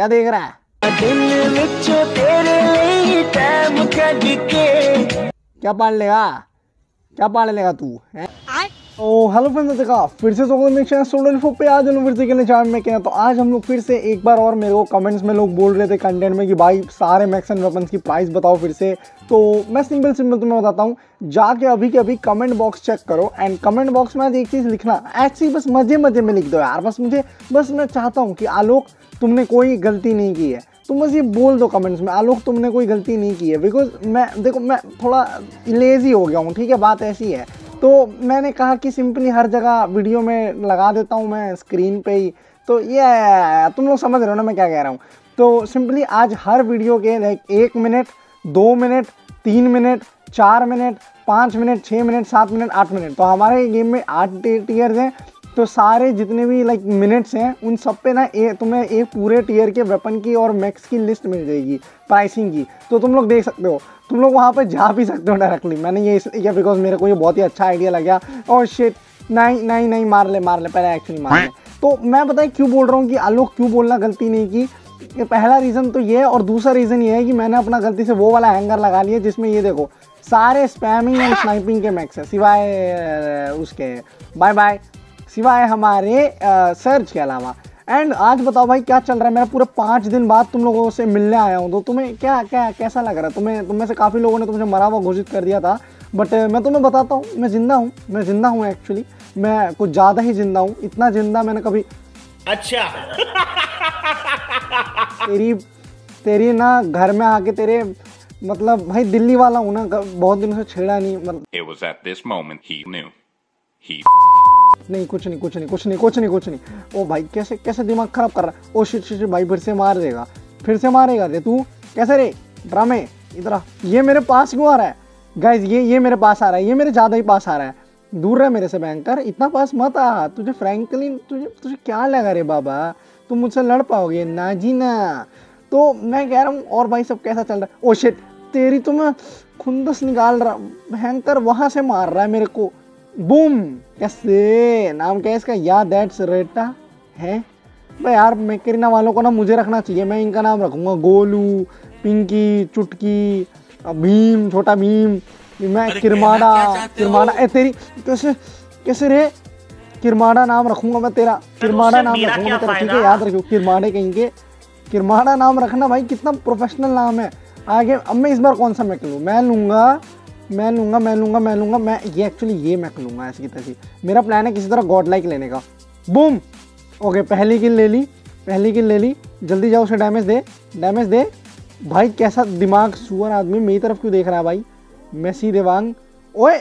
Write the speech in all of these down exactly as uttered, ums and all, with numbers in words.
क्या देख रहा है? क्या पाल लेगा, क्या पाल लेगा तू? हेलो फ्रेंड्स, देखा फिर से स्टूडेंट पे आज हम फिर से कहने चार्ट में क्या, तो आज हम लोग फिर से एक बार और मेरे को कमेंट्स में लोग बोल रहे थे कंटेंट में कि भाई सारे मैक्स एंड वेपन्स की प्राइस बताओ फिर से। तो मैं सिंपल सिंपल तुम्हें बताता हूँ, जाके अभी के अभी कमेंट बॉक्स चेक करो एंड कमेंट बॉक्स में आज एक चीज़ लिखना, ऐसी बस मजे मजे में लिख दो यार, बस मुझे बस मैं चाहता हूँ कि आलोक तुमने कोई गलती नहीं की है। तुम बस ये बोल दो कमेंट्स में, आलोक तुमने कोई गलती नहीं की है, बिकॉज मैं देखो मैं थोड़ा लेजी हो गया हूँ, ठीक है, बात ऐसी है। तो मैंने कहा कि सिंपली हर जगह वीडियो में लगा देता हूँ मैं स्क्रीन पे ही, तो ये तुम लोग समझ रहे हो ना मैं क्या कह रहा हूँ। तो सिंपली आज हर वीडियो के लाइक एक मिनट, दो मिनट, तीन मिनट, चार मिनट, पाँच मिनट, छः मिनट, सात मिनट, आठ मिनट, तो हमारे गेम में आठ टीयर्स हैं। तो सारे जितने भी लाइक मिनट्स हैं उन सब पे ना ए, तुम्हें एक पूरे टीयर के वेपन की और मैक्स की लिस्ट मिल जाएगी प्राइसिंग की, तो तुम लोग देख सकते हो, तुम लोग वहाँ पे जा भी सकते हो डायरेक्टली। मैंने ये इसलिए किया बिकॉज मेरे को ये बहुत ही अच्छा आइडिया लगा। और शिट, नहीं नहीं नहीं मार ले मार ले पहले एक्चुअली मार ले। तो मैं बताए क्यों बोल रहा हूँ कि आलोक क्यों बोलना गलती नहीं की, पहला रीज़न तो ये है, और दूसरा रीज़न ये है कि मैंने अपना गलती से वो वाला हैंगर लगा लिया जिसमें ये देखो सारे स्पैमिंग एंड स्नाइपिंग के मैक्स है, सिवाय उसके बाय बाय सिवाय हमारे आ, सर्च के अलावा। एंड आज बताओ भाई क्या चल रहा है, मेरा पूरा पाँच दिन बाद तुम लोगों से मिलने आया हूँ, तो तुम्हें क्या क्या कैसा लग रहा है? तुम्हें तुम में से काफ़ी लोगों ने तुमसे मरा हुआ घोषित कर दिया था, बट मैं तुम्हें बताता हूँ मैं ज़िंदा हूँ, मैं ज़िंदा हूँ एक्चुअली, मैं कुछ ज़्यादा ही ज़िंदा हूँ, इतना ज़िंदा मैंने कभी अच्छा तेरी तेरी ना घर में आके तेरे मतलब भाई दिल्ली वाला हूँ ना, बहुत दिनों से छेड़ा नहीं, मतलब नहीं कुछ नहीं कुछ नहीं कुछ नहीं कुछ नहीं कुछ नहीं। ओ भाई कैसे कैसे दिमाग खराब कर रहा है। ओ शिट शिट भाई फिर से मार देगा, फिर से मारेगा रे तू, कैसे रे ड्रामे इधर। ये मेरे पास क्यों आ रहा है गाइज? ये ये मेरे पास आ रहा है, ये मेरे ज़्यादा ही पास आ रहा है, दूर रहे मेरे से भयंकर, इतना पास मत आ। तुझे फ्रैंकलिन तुझे तुझे क्या लगा रे बाबा, तुम मुझसे लड़ पाओगे ना जी ना। तो मैं कह रहा हूँ और भाई सब कैसा चल रहा है? ओ शिट तेरी तो मैं खुंदस निकाल रहा, भयंकर वहाँ से मार रहा है मेरे को, बूम। कैसे नाम क्या है इसका? या दैट्स रेटा है भाई यार, मैकरीना वालों को ना मुझे रखना चाहिए, मैं इनका नाम रखूँगा गोलू, पिंकी, चुटकी, भीम, छोटा भीम, मैं किरमाड़ा किरमाड़ा ए तेरी कैसे कैसे रे किरमाड़ा नाम रखूँगा मैं तेरा, किरमाड़ा नाम रखूँगा तेरा, ठीक है याद रखियो किरमाड़े कहीं के, किरमाड़ा नाम रखना भाई, कितना प्रोफेशनल नाम है। आगे अब मैं इस बार कौन सा मैक लूँ? मैं लूँगा मैं लूँगा मैं लूँगा मैं लूँगा मैं ये एक्चुअली ये मैक लूँगा ऐसी तैसी। मेरा प्लान है किसी तरह गॉड लाइक लेने का। बूम, ओके पहली किल ले ली, पहली किल ले ली, जल्दी जाओ उसे डैमेज दे, डैमेज दे। भाई कैसा दिमाग सुअर आदमी मेरी तरफ क्यों देख रहा है भाई? मैसी देवांग ओए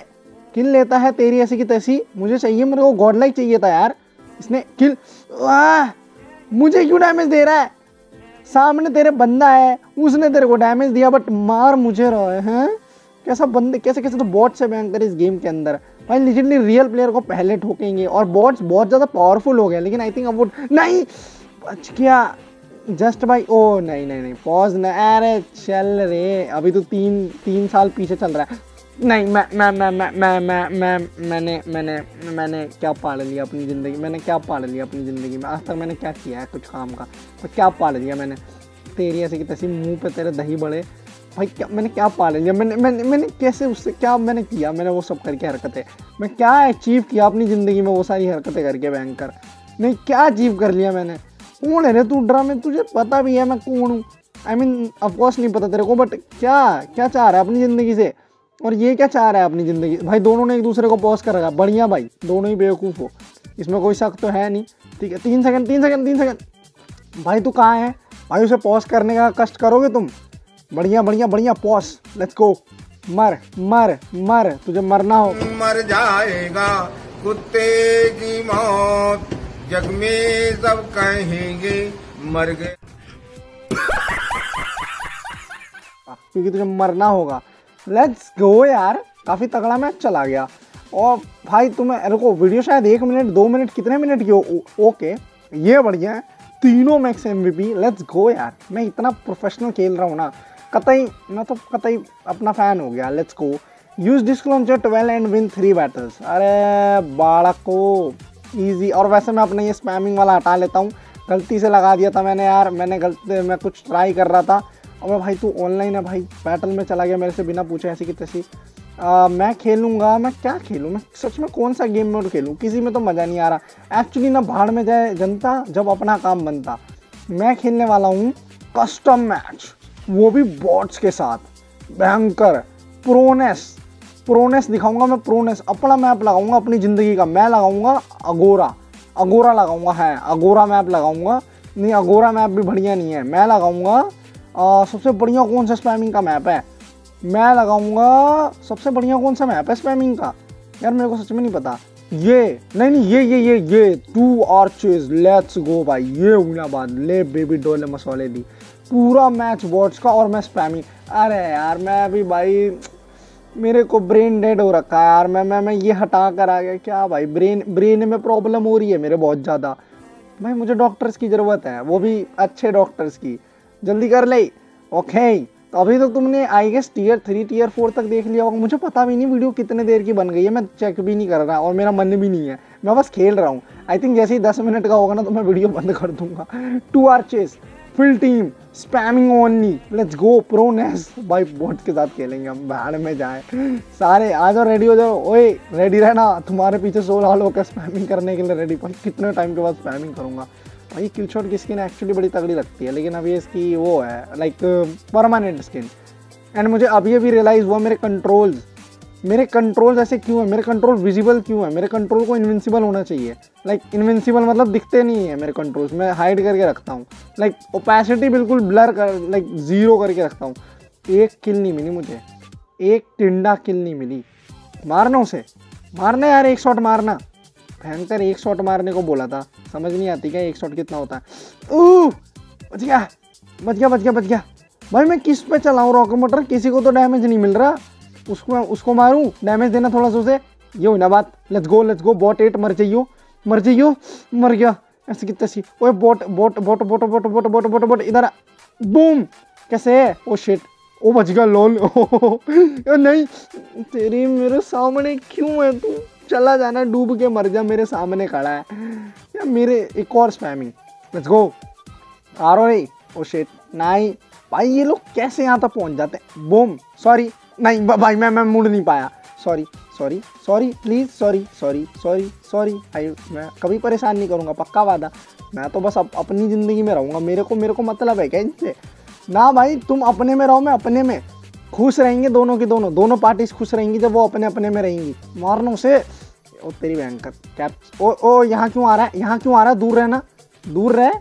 किल लेता है तेरी ऐसी की तैसी, मुझे चाहिए, मेरे को गॉड लाइक चाहिए था यार। इसने किल आ, मुझे क्यों डैमेज दे रहा है? सामने तेरे बंदा है, उसने तेरे को डैमेज दिया बट मार मुझे रहा है, है? कैसा बंदे कैसे कैसे तो बॉट्स है भयंकर इस गेम के अंदर भाई, लिटरली रियल प्लेयर को पहले ठोकेंगे। और बॉट्स बहुत ज़्यादा पावरफुल हो गए, लेकिन आई थिंक अब वो नहीं बच गया जस्ट भाई। ओ नहीं नहीं नहीं पॉज ना, अरे चल रे अभी तो तीन तीन साल पीछे चल रहा है। नहीं मैं मैं मैं मैं मैं मैं मैं मैंने मैंने मैंने क्या पाल लिया अपनी ज़िंदगी, मैंने क्या पाल लिया अपनी ज़िंदगी में, आज तक मैंने क्या किया है कुछ काम का? तो क्या पाल लिया मैंने तेरी ऐसी की तैसी, मुँह पर तेरे दही बड़े भाई, क्या मैंने क्या पा लिया? मैंने मैंने मैंने कैसे उससे क्या मैंने किया? मैंने वो सब करके हरकतें, मैं क्या अचीव किया अपनी ज़िंदगी में वो सारी हरकतें करके भयंकर? नहीं क्या अचीव कर लिया मैंने? कौन है रे तू ड्रामे? तुझे पता भी है मैं कौन हूँ? आई मीन ऑफकोर्स नहीं पता तेरे को, बट क्या क्या चाह रहा है अपनी ज़िंदगी से, और ये क्या चाह रहा है अपनी ज़िंदगी? भाई दोनों ने एक दूसरे को पॉज कर रखा, बढ़िया भाई दोनों ही बेवकूफ़ हो, इसमें कोई शक तो है नहीं, ठीक है। तीन सेकंड तीन सेकंड तीन सेकंड भाई तू कहाँ है भाई? उसे पॉज करने का कष्ट करोगे तुम? बढ़िया बढ़िया बढ़िया पॉज, लेट्स गो, मर मर मर, तुझे मरना हो मर जाएगा कुत्ते की मौत, जग में सब कहेंगे मर गए क्योंकि तुझे मरना होगा। लेट्स गो यार, काफी तगड़ा मैच चला गया। और भाई तुम्हें रुको, वीडियो शायद एक मिनट दो मिनट कितने मिनट की हो? ओके ये बढ़िया है, तीनों मैक्स एमवीपी, लेट्स गो यार। मैं इतना प्रोफेशनल खेल रहा हूँ ना, कतई मैं तो कतई अपना फ़ैन हो गया, let's go. Use disclosure twelve and win three battles, अरे बालक को ईजी। और वैसे मैं अपना ये स्पैमिंग वाला हटा लेता हूँ, गलती से लगा दिया था मैंने यार, मैंने गलती मैं कुछ ट्राई कर रहा था। और भाई तू ऑनलाइन है भाई, बैटल में चला गया मेरे से बिना पूछे ऐसी की तैसी। मैं खेलूँगा, मैं क्या खेलूँ, मैं सच में कौन सा गेम मोड खेलूँ, किसी में तो मज़ा नहीं आ रहा। एक्चुअली ना भाड़ में जाए जनता जब अपना काम बनता। मैं खेलने वाला हूँ कस्टम मैच, वो भी बॉट्स के साथ, भयंकर प्रोनेस प्रोनेस दिखाऊंगा मैं, प्रोनेस अपना मैप लगाऊंगा, अपनी ज़िंदगी का मैं लगाऊंगा, अगोरा अगोरा लगाऊंगा, है अगोरा मैप लगाऊंगा। नहीं अगोरा मैप भी बढ़िया नहीं है, मैं लगाऊंगा सबसे बढ़िया कौन सा स्पैमिंग का मैप है, मैं लगाऊंगा सबसे बढ़िया कौन सा मैप है स्पैमिंग का यार, मेरे को सच में नहीं पता। ये नहीं नहीं ये ये ये ये टू आर्चेज, लेट्स गो भाई, ये उलाबाद ले बेबी डोले मसौले दी, पूरा मैच बॉट्स का और मैं स्पैमिंग। अरे यार मैं अभी भाई मेरे को ब्रेन डेड हो रखा है यार, मैं मैं मैं ये हटा कर आ गया क्या भाई, ब्रेन ब्रेन में प्रॉब्लम हो रही है मेरे बहुत ज़्यादा भाई, मुझे डॉक्टर्स की ज़रूरत है, वो भी अच्छे डॉक्टर्स की, जल्दी कर ले। ओके तो अभी तो तुमने I guess tier three tier four तक देख लिया होगा, मुझे पता भी नहीं वीडियो कितने देर की बन गई है, मैं चेक भी नहीं कर रहा और मेरा मन भी नहीं है, मैं बस खेल रहा हूँ। आई थिंक जैसे ही दस मिनट का होगा ना तो मैं वीडियो बंद कर दूंगा। Two archers full team spamming only, let's go प्रोनेस भाई, बोट के साथ खेलेंगे हम, भाड़ में जाए सारे आ जाओ, रेडी हो जाओ, ओए रेडी रहना, तुम्हारे पीछे सो रहा लोग स्पैमिंग करने के लिए रेडी। भाई कितने टाइम के बाद स्पैमिंग करूँगा भाई। किल शॉट की स्किन एक्चुअली बड़ी तगड़ी लगती है, लेकिन अभी इसकी वो है लाइक परमानेंट स्किन। एंड मुझे अभी अभी रियलाइज़ हुआ मेरे कंट्रोल्स मेरे कंट्रोल्स ऐसे क्यों है, मेरे कंट्रोल विजिबल क्यों है, मेरे कंट्रोल को इन्विंसिबल होना चाहिए। लाइक इन्विंसिबल मतलब दिखते नहीं है मेरे कंट्रोल्स, मैं हाइड करके रखता हूँ, लाइक ओपेसिटी बिल्कुल ब्लर कर लाइक ज़ीरो करके रखता हूँ। एक किल नहीं मिली मुझे, एक टिंडा किल नहीं मिली। मारना उसे, मारना यार, एक शॉट मारना, भयंकर एक शॉट मारने को बोला था, समझ नहीं आती क्या एक शॉट कितना होता है। ओह बच गया बच गया बच गया बच गया भाई, मैं किस पे चलाऊँ रॉकेट मोटर, किसी को तो डैमेज नहीं मिल रहा, उसको उसको मारूँ, डैमेज देना थोड़ा सा उसे, ये हुई ना बात। Let's go let's go bot eight, मर जाइयो मर जाइयो मर गया ऐसे कितना सी। ओए bot bot bot bot bot bot bot bot bot इधर, बूम कैसे है, ओ शिट, ओ बच गया लोल। नहीं तेरी मेरे सामने क्यों है तू, चला जाना, डूब के मर जा, मेरे सामने खड़ा है या मेरे। एक और स्पैमिंग, लेट्स गो, आ रो रे, ओ शेट नहीं भाई, ये लोग कैसे यहाँ तक पहुँच जाते हैं। बूम, सॉरी नहीं भाई मैं मैं मुड़ नहीं पाया, sorry sorry sorry please sorry sorry sorry sorry भाई, मैं कभी परेशान नहीं करूँगा, पक्का वादा। मैं तो बस अब अपनी ज़िंदगी में रहूँगा, मेरे को मेरे को मतलब है क्या इनसे ना भाई, तुम अपने में रहो मैं अपने में, खुश रहेंगे दोनों की दोनों दोनों पार्टीज खुश रहेंगी जब वो अपने अपने में रहेंगी। मारना उसे, ओ तेरी बहन का कैप, ओ ओ यहाँ क्यों आ रहा है यहाँ क्यों आ रहा है, दूर रहना दूर रहे।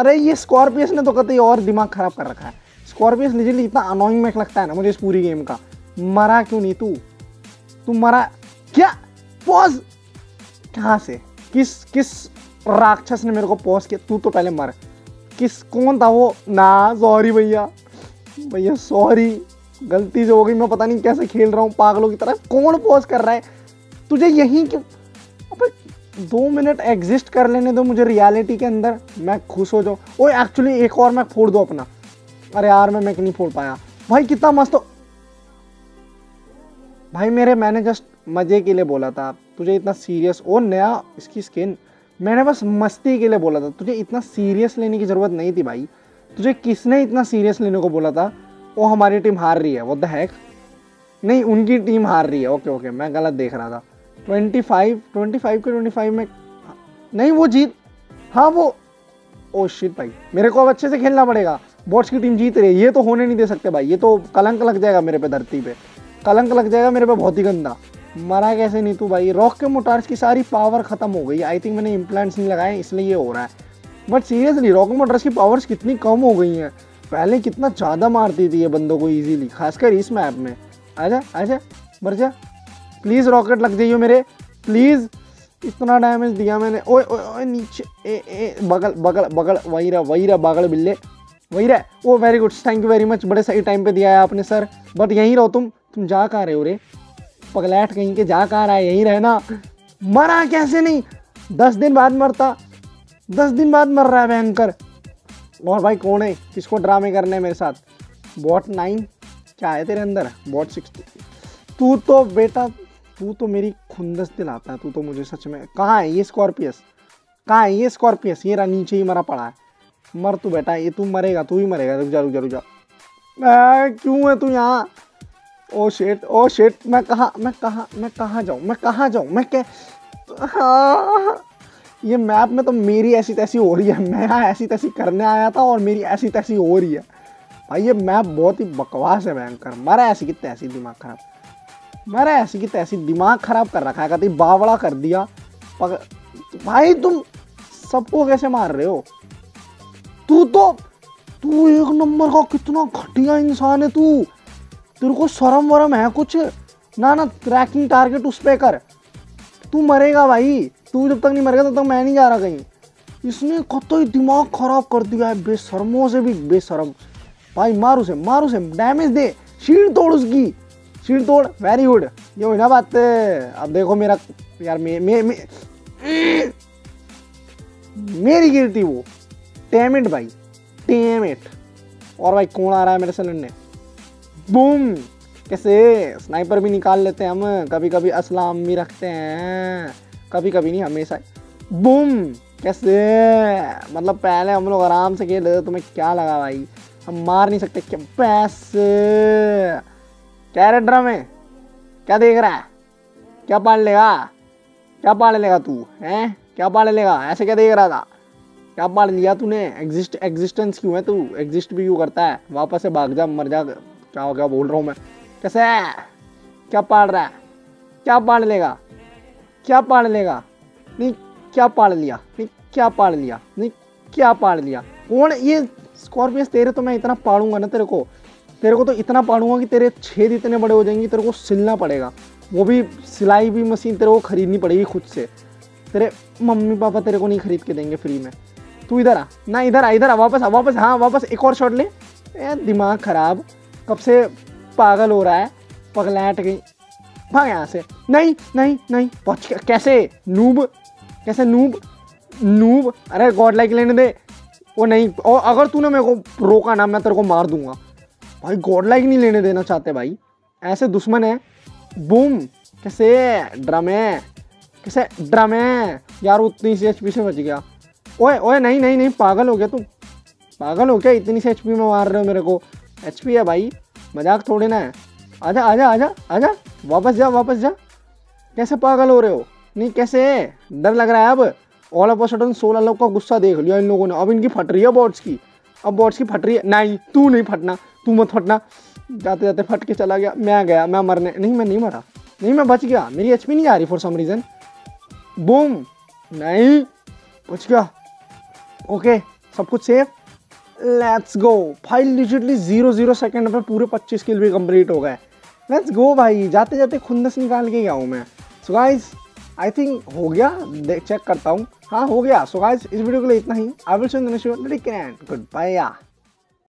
अरे ये स्कॉर्पियस ने तो कतई और दिमाग ख़राब कर रखा है, स्कॉर्पियस लिजली इतना अनोइंग मैक लगता है ना मुझे इस पूरी गेम का। मरा क्यों नहीं तू, तू मरा क्या, पॉज कहाँ से, किस किस राक्षस ने मेरे को पॉज किया, तू तो पहले मर, किस कौन था वो ना। सॉरी भैया भैया सॉरी, गलती से हो गई, मैं पता नहीं कैसे खेल रहा हूँ पागलों की तरह। कौन पॉज कर रहा है तुझे यहीं क्यों, अबे दो मिनट एग्जिस्ट कर लेने दो मुझे रियलिटी के अंदर, मैं खुश हो जाऊँ। ओए एक्चुअली एक और मैक फोड़ दो अपना, अरे यार मैं मैक नहीं फोड़ पाया भाई, कितना मस्त हो भाई। मेरे मैंने जस्ट मज़े के लिए बोला था तुझे, इतना सीरियस, ओ नया इसकी स्किन, मैंने बस मस्ती के लिए बोला था तुझे, इतना सीरियस लेने की ज़रूरत नहीं थी भाई, तुझे किसने इतना सीरियस लेने को बोला था। वो हमारी टीम हार रही है, व्हाट द हैक, नहीं उनकी टीम हार रही है, ओके ओके मैं गलत देख रहा था। पच्चीस पच्चीस के पच्चीस में नहीं वो जीत, हाँ वो, ओ शिट भाई मेरे को अब अच्छे से खेलना पड़ेगा, बॉट्स की टीम जीत रही है, ये तो होने नहीं दे सकते भाई, ये तो कलंक लग जाएगा मेरे पे, धरती पे कलंक लग जाएगा मेरे पे, बहुत ही गंदा। मरा कैसे नहीं तू भाई, रॉक के मोटार्स की सारी पावर खत्म हो गई, आई थिंक मैंने इम्प्लांट्स नहीं लगाए इसलिए ये हो रहा है। बट सीरियसली रॉकेट मोटर्स की पावर्स कितनी कम हो गई हैं, पहले कितना ज़्यादा मारती थी ये बंदों को इजीली, खासकर इस मैप में। आजा आजा मर जा प्लीज़, रॉकेट लग जाइए मेरे प्लीज़, इतना डैमेज दिया मैंने। ओए ओए ओए नीचे, ए ए बगल बगल बगल, वही रहा वही रहा बागल बिल्ले वही रहा। Oh very good, thank you very much, बड़े सही टाइम पर दिया है आपने सर, बट यहीं रहो तुम तुम जा कहाँ रहे हो रे पगलैट, कहीं के जा कहाँ रहा है, यहीं रहना। मरा कैसे नहीं, दस दिन बाद मरता, दस दिन बाद मर रहा है भयंकर। और भाई कौन है, किसको ड्रामे करने हैं मेरे साथ, बॉट नाइन क्या है तेरे अंदर, बॉट सिक्सटी, तू तो बेटा तू तो मेरी खुंदस दिलाता है, तू तो मुझे सच में। कहाँ है ये स्कॉर्पियस, कहाँ है ये स्कॉर्पियस, ये रहा नीचे ही मरा पड़ा है। मर तू बेटा, ये तू मरेगा, तू ही मरेगा। रुक जा रुक जा रुक जा, क्यों है तू यहाँ? ओ शेट ओ शेट, मैं कहाँ मैं कहाँ मैं कहाँ जाऊँ मैं कहाँ जाऊँ मैं क्या हाँ। ये मैप में तो मेरी ऐसी तैसी हो रही है, मैं यहाँ ऐसी तैसी करने आया था और मेरी ऐसी तैसी हो रही है भाई। ये मैप बहुत ही बकवास है भयंकर। मारा ऐसी की तैसी दिमाग खराब, मारा ऐसी की तैसी दिमाग खराब कर रखा है। कहती बावड़ा कर दिया पक... भाई तुम सबको कैसे मार रहे हो? तू तो तू एक नंबर का, कितना घटिया इंसान है तू। तेरे को शर्म वरम है कुछ? ना ना ट्रैकिंग टारगेट उस पर कर, तू मरेगा भाई। तू जब तक नहीं मरेगा तब तक मैं नहीं जा रहा कहीं। इसने कतई दिमाग खराब कर दिया है, बेशर्मों से भी बेशर्म। भाई मार उसे, मार उसे, डैमेज दे, शील्ड तोड़ उसकी, शील्ड तोड़। वेरी गुड, ये हुई ना बात। अब देखो मेरा यार, मे, मे, मे, मेरी गिरती वो। डैम इट भाई, डैम इट। और भाई कौन आ रहा है मेरे से लड़ने? बूम, कैसे स्नाइपर भी निकाल लेते हैं हम। कभी कभी असलाम भी रखते हैं, कभी कभी नहीं, हमेशा। बूम, कैसे मतलब पहले हम लोग आराम से खेल रहे थे, तुम्हें क्या लगा भाई हम मार नहीं सकते क्या? पैसे कैरेट ड्रम है क्या? देख रहा है क्या पाड़ लेगा, क्या पाड़ लेगा तू हैं? क्या पाड़ लेगा? ऐसे क्या देख रहा था? क्या पाड़ लिया तूने? एग्जिस्ट एग्जिस्टेंस क्यों है तू? एग्जिस्ट भी क्यों करता है? वापस से भाग जा, मर जा, क्या हो गया बोल रहा हूँ मैं। कैसे क्या पाड़ रहा है? क्या पाड़ लेगा, क्या पाड़ लेगा? नहीं क्या पाड़ लिया, नहीं क्या पाड़ लिया, नहीं क्या पाड़ लिया? कौन ये स्कॉर्पियस? तेरे तो मैं इतना पाड़ूंगा ना, तेरे को तेरे को तो इतना पाड़ूंगा कि तेरे छेद इतने बड़े हो जाएंगे, तेरे को सिलना पड़ेगा। वो भी सिलाई भी मशीन तेरे को खरीदनी पड़ेगी खुद से। तेरे मम्मी पापा तेरे को नहीं खरीद के देंगे फ्री में। तू इधर आ ना, इधर आ, इधर आ, वापस आ, वापस, हाँ वापस। एक और शॉट ले। दिमाग खराब, कब से पागल हो रहा है, पगलाट गई। भाग यहाँ से, नहीं नहीं नहीं पहुँच। कैसे नूब, कैसे नूब नूब, अरे गॉड लाइक लेने दे। वो नहीं, और अगर तूने मेरे को रोका ना मैं तेरे को मार दूंगा भाई। गॉड लाइक नहीं लेने देना चाहते भाई, ऐसे दुश्मन है। बूम, कैसे ड्रम है, कैसे ड्रम है यार। उतनी सी एच पी से बच गया। ओए ओए नहीं नहीं नहीं, पागल हो गया तुम, पागल हो गया। इतनी सी एच पी में मार रहे हो मेरे को? एच पी है भाई, मजाक थोड़े ना है। आजा आजा आजा आजा, वापस जा वापस जा। कैसे पागल हो रहे हो? नहीं कैसे, डर लग रहा है अब। ऑल ऑफ अ सडन सोलह लोग का गुस्सा देख लिया इन लोगों ने। अब इनकी फट रही है बॉट्स की, अब बॉट्स की फट रही है। नहीं तू नहीं फटना, तू मत फटना। जाते जाते फट के चला गया। मैं गया, मैं मरने नहीं, मैं नहीं मरा, नहीं मैं बच गया। मेरी एच पी नहीं आ रही फॉर सम रीज़न। बूम, नहीं बच गया। ओके सब कुछ सेफ, लेट्स गो भाई। लिजिटली जीरो जीरो सेकेंड में पूरे पच्चीस किल भी कंप्लीट हो गए। लेट्स गो भाई, जाते जाते खुंदस निकाल के गया हूँ मैं। सो गाइस आई थिंक हो गया, चेक करता हूँ। हाँ हो गया। सो गाइस इस वीडियो के लिए इतना ही। I will see you in the next video, take care, good bye.